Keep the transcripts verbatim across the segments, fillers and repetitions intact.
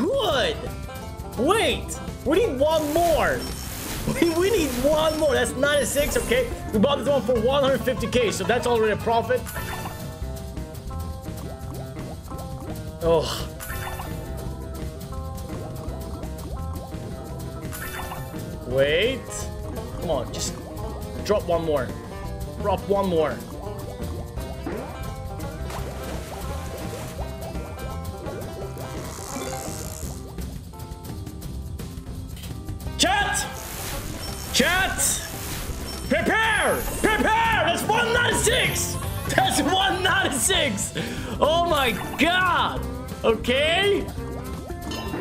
good. Wait, we need one more. We, we need one more. That's ninety-six, okay? We bought this one for one hundred fifty K, so that's already a profit. Oh. Wait. Come on, just drop one more. Drop one more. Chat! Chat! Prepare! Prepare! That's one ninety-six! That's one ninety-six! Oh my god! Okay?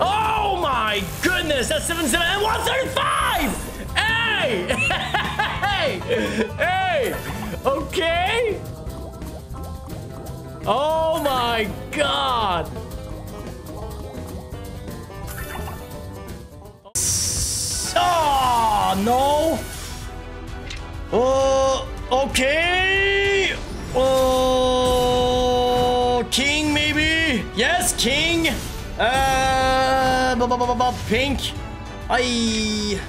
Oh my goodness! That's seventy-seven and one thirty-five! Hey! Hey! Hey! Okay? Oh my god! Oh no! Oh, okay! Oh, king maybe? Yes, king! Uh, bu bu bu bu pink. Aye.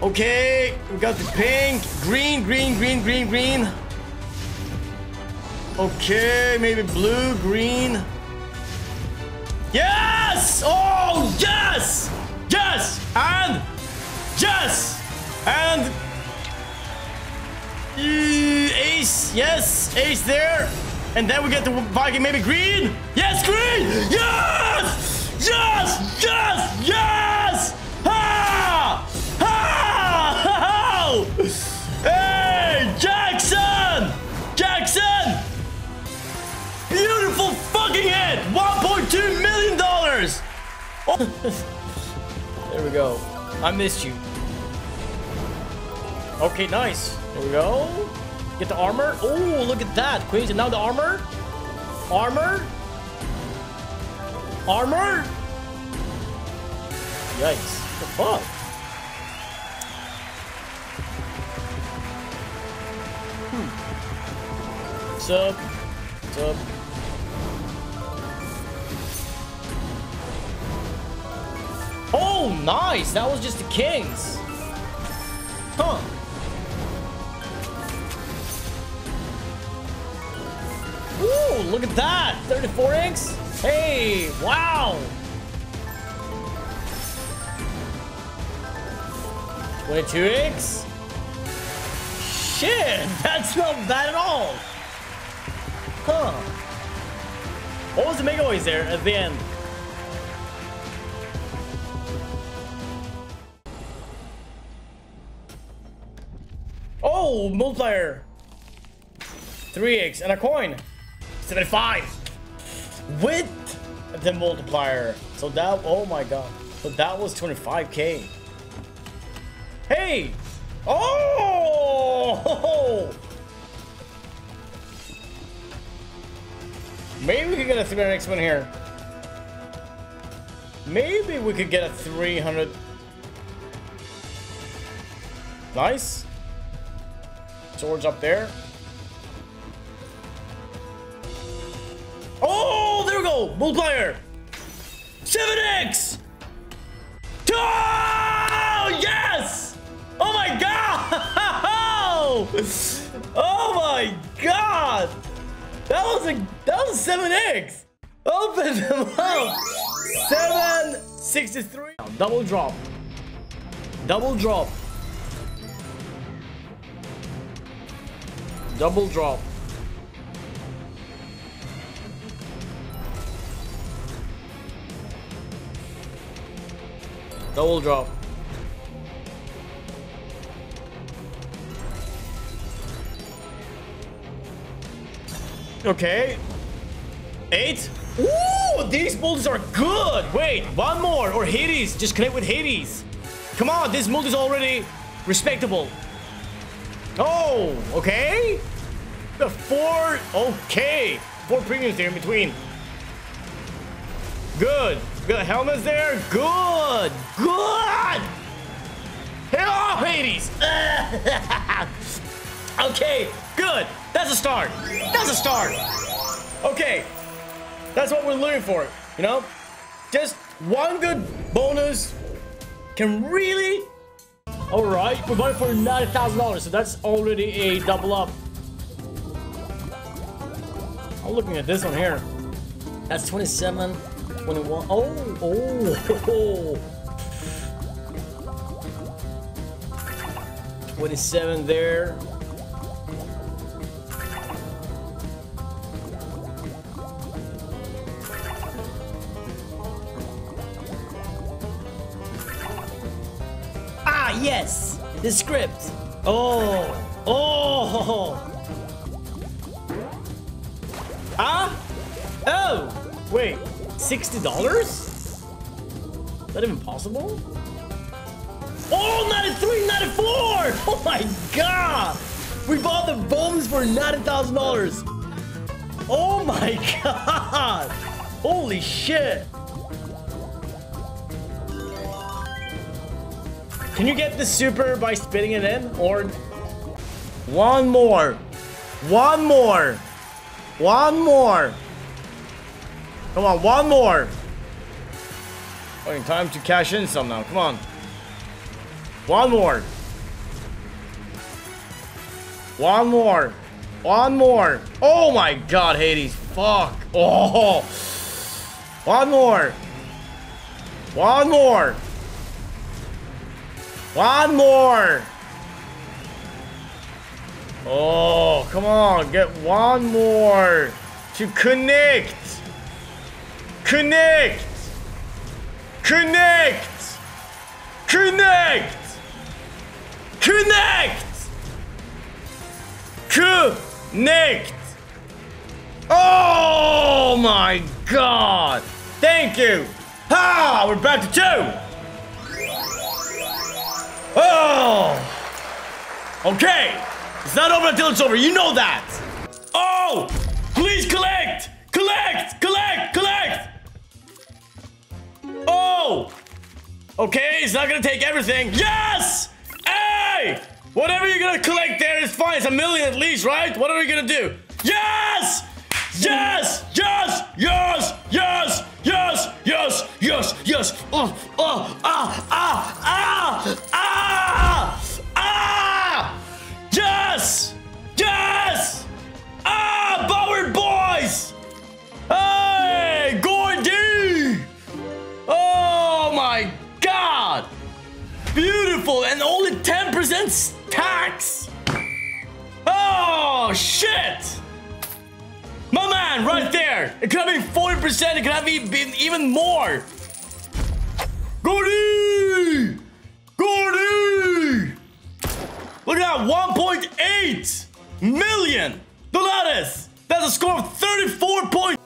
Okay, we got the pink. Green, green, green, green, green. Okay, maybe blue, green. Yes! Oh, yes! Yes! And... yes! And... Uh, ace, yes! Ace there. And then we get the Viking, maybe green. Yes, green! Yes! Yes! Yes! Yes! Ha! Ha! Hey, Jackson! Jackson! Beautiful fucking hit! one point two million dollars! Oh. There we go. I missed you. Okay, nice. There we go. Get the armor. Oh, look at that, Queens. And now the armor. Armor. Armor. Yikes. What the fuck? Hmm. What's up? What's up? Oh, nice. That was just the kings. Huh. Ooh, look at that! thirty-four inks? Hey, wow! twenty-two inks? Shit, that's not bad at all! Huh. What was the mega always there at the end? Oh, multiplier! three eggs and a coin! seventy-five with the multiplier. So that, oh my god, so that was twenty-five K. Hey, oh, maybe we could get a three hundred X one here. Maybe we could get a three hundred. Nice. Swords up there. Oh, there we go! Multiplier! seven X! Oh, yes! Oh my god! Oh my god! That was a that was seven X! Open them up! seven sixty-three! Double drop. Double drop. Double drop. Double drop. Okay. Eight. Ooh, these multis are good. Wait, one more or Hades. Just connect with Hades. Come on, this multi is already respectable. Oh, okay. The four. Okay, four premiums there in between. Good. Good. Helmet's there. Good. Good. Hit off, Hades. Okay. Good. That's a start. That's a start. Okay. That's what we're looking for. You know? Just One good bonus can really... All right, we're going for nine thousand dollars, so that's already a double up. I'm looking at this one here. That's twenty-seven, twenty-one. Oh, oh, oh. twenty-seven there. Yes, the script. Oh, oh, ah, oh, wait, sixty dollars? Is that even possible? Oh, ninety-three, ninety-four! Oh my god, we bought the bones for ninety thousand dollars. Oh my god, holy shit. Can you get the super by spitting it in? Or one more, one more, one more. Come on, one more. Fucking time to cash in some now. Come on, one more, one more, one more. Oh my god, Hades! Fuck! Oh, one more, one more. One more! Oh, come on, get one more to connect! Connect! Connect! Connect! Connect! Connect! Oh my god! Thank you! Ha! We're back to two! Oh! Okay! It's not over until it's over, you know that! Oh! Please collect! Collect! Collect! Collect! Oh! Okay, it's not gonna take everything. Yes! Hey! Whatever you're gonna collect there is fine. It's a million at least, right? What are we gonna do? Yes! Yes! Yes! Yes! Yes! Yes! Yes! Yes! Yes! Oh! Oh! Ah! Ah! Ah! Ah! Ah! Yes! Yes! Ah! Power boys! Hey! Gordy! Oh my god! Beautiful! And only ten percent tax! Oh shit! My man, right there! It could have been forty percent, it could have been even more! Gordy! Gordy! Look at that, one point eight million! Dollars! That's a score of thirty-four points!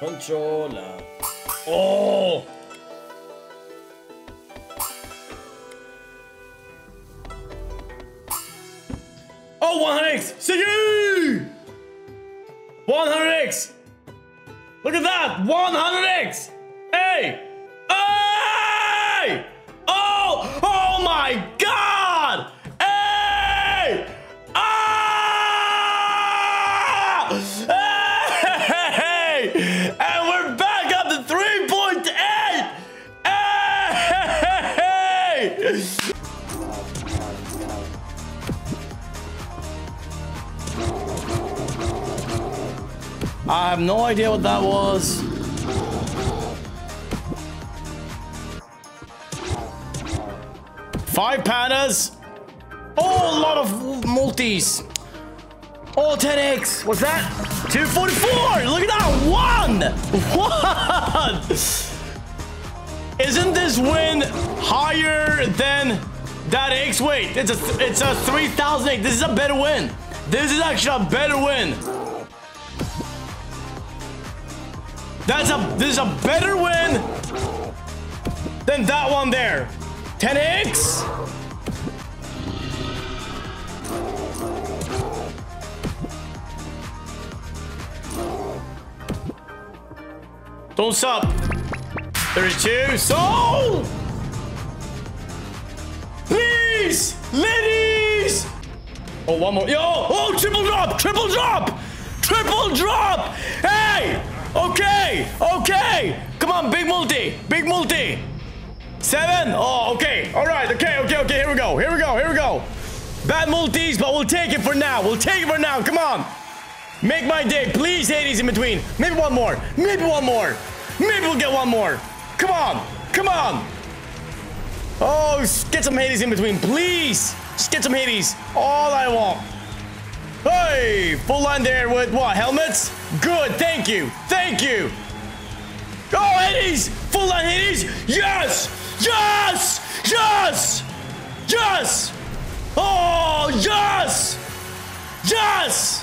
Controller. Oh! Oh, one hundred X! Siggy! one hundred X! Look at that! one hundred X! Hey! Hey! Oh! Oh my god! Hey! Ah! Hey! And we're back up to three point eight! Hey! I have no idea what that was. Five pandas. Oh, a lot of multis. Oh, ten X. What's that? two forty-four. Look at that. One. One. Isn't this win higher than that X? Wait, it's a, it's a three thousand X. This is a better win. This is actually a better win. That's a, this is a better win than that one there. ten X. Don't stop. thirty-two. So, please, ladies. Oh, one more. Yo, oh, triple drop, triple drop. Triple drop! Hey! Okay! Okay! Come on, big multi! Big multi! Seven! Oh, okay. Alright, okay, okay, okay. Here we go. Here we go. Here we go. Bad multis, but we'll take it for now. We'll take it for now. Come on. Make my day. Please, Hades in between. Maybe one more. Maybe one more. Maybe we'll get one more. Come on. Come on. Oh, get some Hades in between. Please. Just get some Hades. All I want. Hey, full line there with what? Helmets? Good. Thank you. Thank you. Oh, Hades. Full line Hades. Yes. Yes. Yes. Yes. Oh, yes. Yes.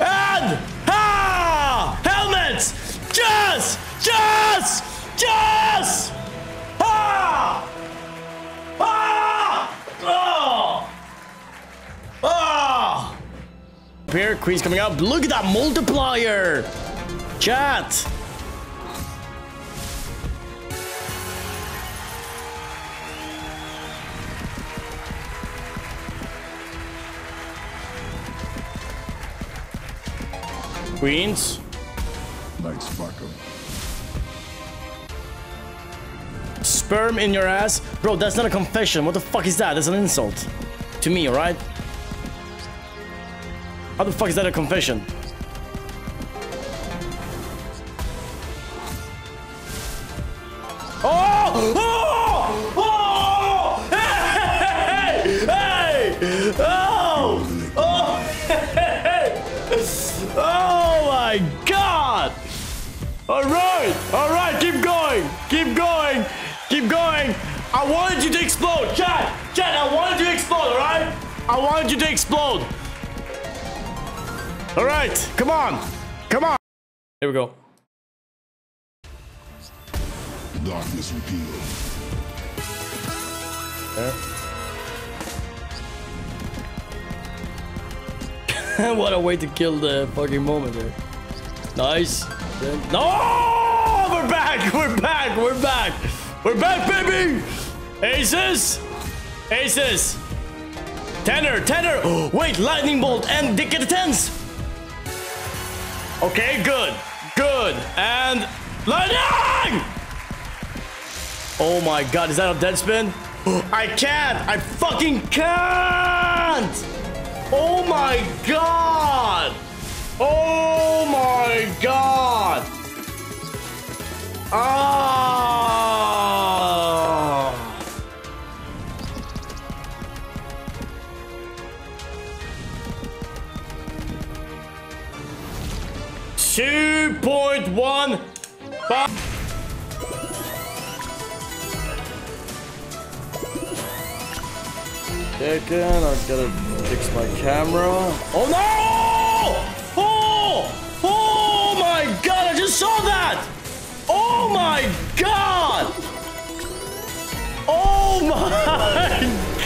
And ah, helmets. Yes. Yes. Yes. Ah. Ah. Oh. Ah. Pair queen's coming up. Look at that multiplier, chat. Queens. Nice sparkle. Sperm in your ass, bro. That's not a confession. What the fuck is that? That's an insult to me, all right? How the fuck is that a confession? Oh! Oh! Oh! Hey! Hey! Oh! Oh! Hey! Oh my god! Alright! Alright, keep going! Keep going! Keep going! I wanted you to explode! Chad! Chad, I wanted you to explode, alright? I wanted you to explode! All right, come on, come on. Here we go. Darkness repealed. Yeah. What a way to kill the fucking moment there. Nice. No, we're back, we're back, we're back, we're back, baby. Aces, aces. Tenor, tenor. Oh, wait, lightning bolt and dick at the tens. Okay, good, good, and lightning! Oh my god, is that a dead spin? I can't, I fucking can't! Oh my god! Oh my god! Ah! two point one Second, I gotta fix my camera. Oh no! Oh! Oh my god, I just saw that! Oh my god! Oh my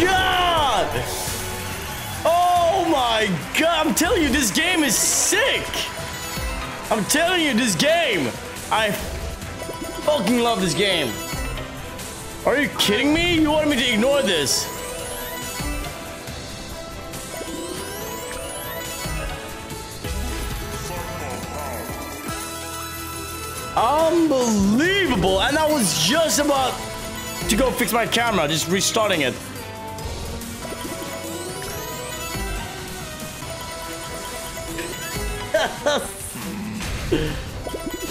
god! Oh my god! I'm telling you, this game is sick! I'm telling you, this game! I fucking love this game. Are you kidding me? You wanted me to ignore this. Unbelievable! And I was just about to go fix my camera, just restarting it.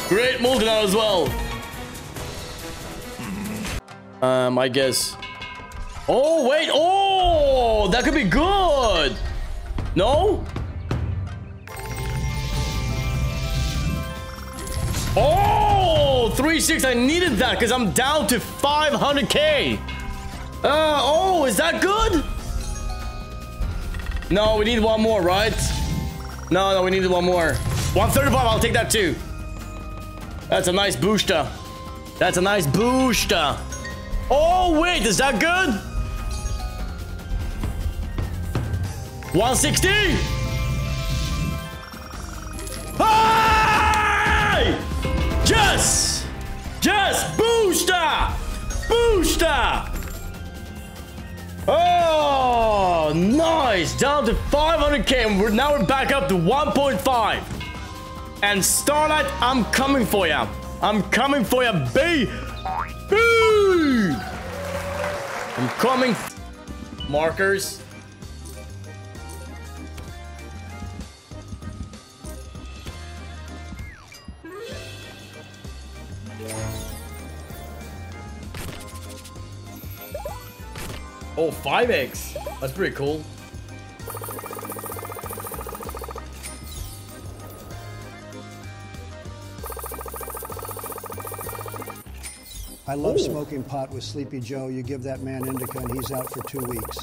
Great multi now as well. Um, I guess. Oh, wait. Oh, that could be good. No? Oh, three six. I needed that because I'm down to five hundred K. Uh, oh, is that good? No, we need one more, right? No, no, we needed one more. one thirty-five, I'll take that too. That's a nice booster. That's a nice booster. Oh, wait, is that good? one sixty! Hey! Yes! Yes! Booster! Booster! Oh, no! Nice! Down to five hundred K, and we're, now we're back up to one point five. And Starlight, I'm coming for you. I'm coming for you, B. Woo! I'm coming. Markers. Oh, five X. That's pretty cool. I love Ooh. smoking pot with Sleepy Joe. You give that man indica and he's out for two weeks.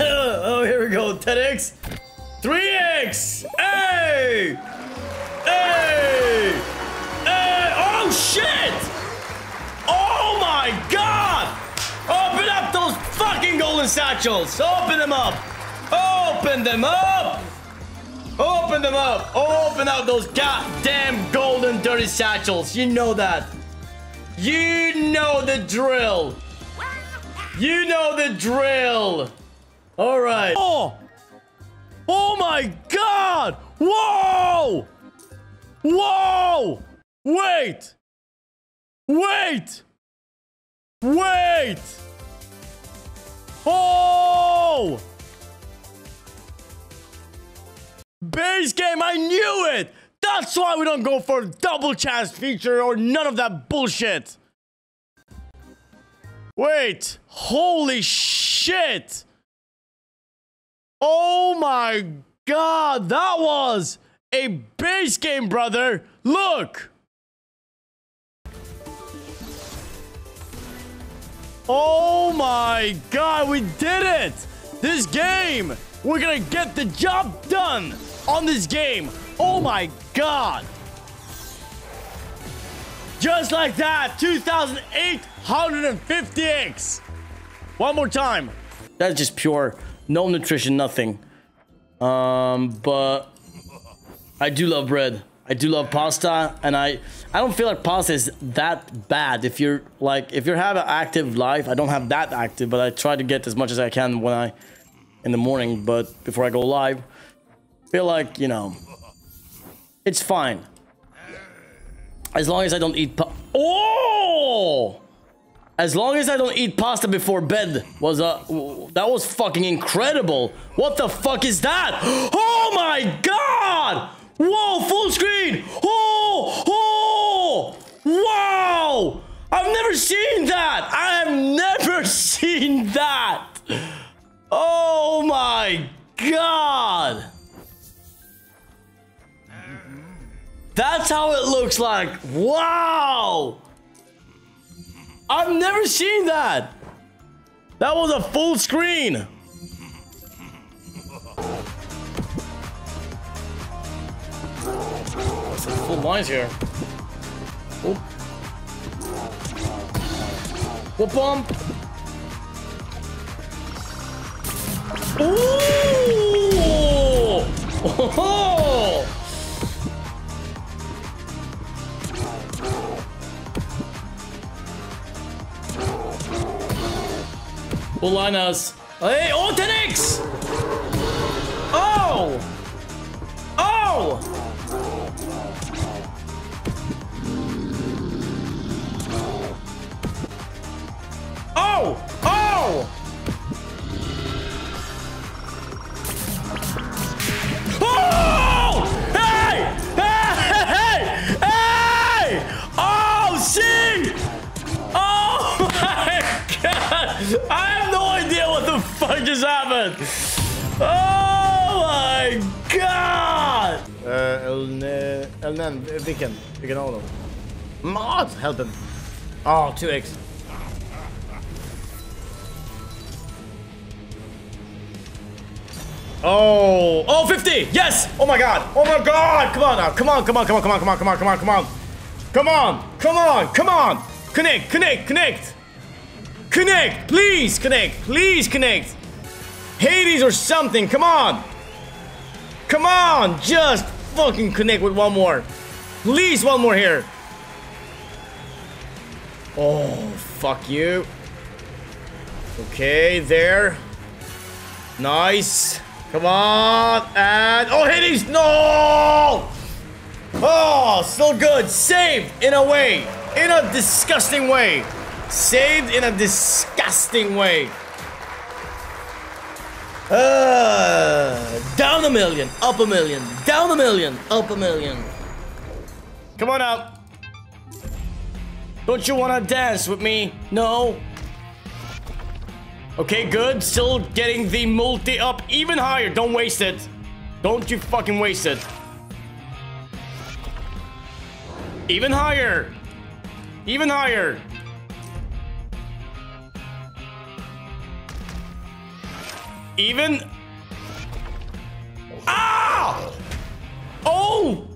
Oh, here we go. ten X. three X. Hey! Hey! Hey! Oh, shit! Oh, my God! Open up those fucking golden satchels. Open them up. Open them up. Open them up. Open up those goddamn golden dirty satchels. You know that. You know the drill. You know the drill. All right. Oh, oh my God. Whoa. Whoa. Wait. Wait. Wait. Oh. Base game. I knew it. That's why we don't go for a double chance feature or none of that bullshit. Wait. Holy shit. Oh my God. That was a base game, brother. Look. Oh my God. We did it. This game. We're gonna get the job done on this game. Oh my God. Just like that, two thousand eight hundred fifty X. One more time. That's just pure, no nutrition, nothing. Um, but I do love bread. I do love pasta, and I I don't feel like pasta is that bad. If you're like, if you have an active life, I don't have that active, but I try to get as much as I can when I, in the morning, but before I go live, feel like, you know, it's fine. As long as I don't eat pa- Oh! As long as I don't eat pasta before bed was uh, that was fucking incredible. What the fuck is that? Oh my God! Whoa, full screen! Oh! Oh! Wow! I've never seen that! I have never seen that! Oh my God! That's how it looks like. Wow. I've never seen that. That was a full screen. Full lines here. Whoop. Whoop bump. Ooh. Oh. Full line us. Hey, oh, ten X! Oh! Oh! Oh! Oh! Oh! Hey! Hey! Hey! Hey! Oh, shit! Oh, my God! I What just happened? Oh my God! Elnen, vilken? Vilken av dem? Mat! Helpen! Ah, two X. Oh! Oh, fifty! Yes! Oh my God! Oh my God! Come on now! Come on, come on, come on, come on, come on, come on, come on, come on! Come on! Come on! Come on! Connect, connect, connect! Connect, please connect, please connect. Hades or something, come on. Come on, just fucking connect with one more. Please, one more here. Oh, fuck you. Okay, there. Nice. Come on. And... oh, Hades. No. Oh, still good. Saved in a way. In a disgusting way. Saved in a disgusting way. Uh, down a million. Up a million. Down a million. Up a million. Come on out. Don't you want to dance with me? No. Okay, good. Still getting the multi up even higher. Don't waste it. Don't you fucking waste it. Even higher. Even higher. Even. Ah! Oh!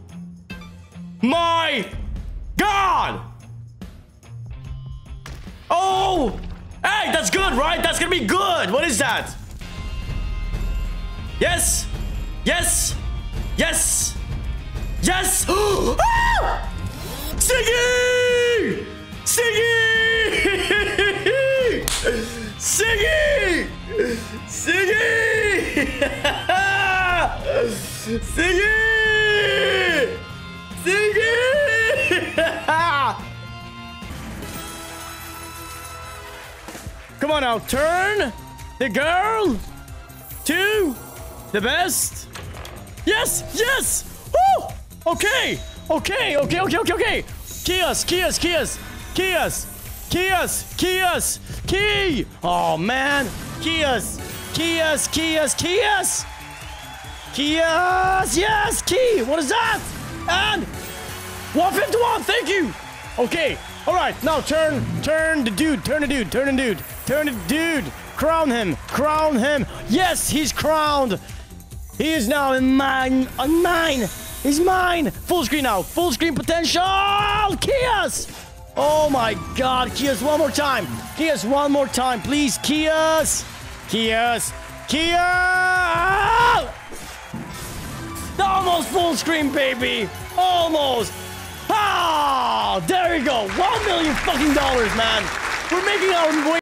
My God! Oh! Hey, that's good, right? That's gonna be good. What is that? Yes! Yes! Yes! Yes! Ah! Siggy! Siggy! Siggy! Siggy! Siggy! Siggy! Come on now, turn the girl to the best. Yes, yes. Woo! Okay, okay, okay, okay, okay, okay. Kias, Kias, Kias, Kias, Kias, Kias, Key. Oh man, Kias, Kias, Kias, Kias, Kias. Yes, Key. What is that? And one fifty-one. Thank you. Okay. All right. Now turn, turn the dude, turn the dude, turn the dude. Turn it, dude. Crown him. Crown him. Yes, he's crowned. He is now in mine. On mine. He's mine. Full screen now. Full screen potential. Kias. Oh my God. Kias, one more time. Kias, one more time, please. Kias. Kias. Kias. Almost full screen, baby. Almost. Ah, there we go. One million fucking dollars, man. We're making our way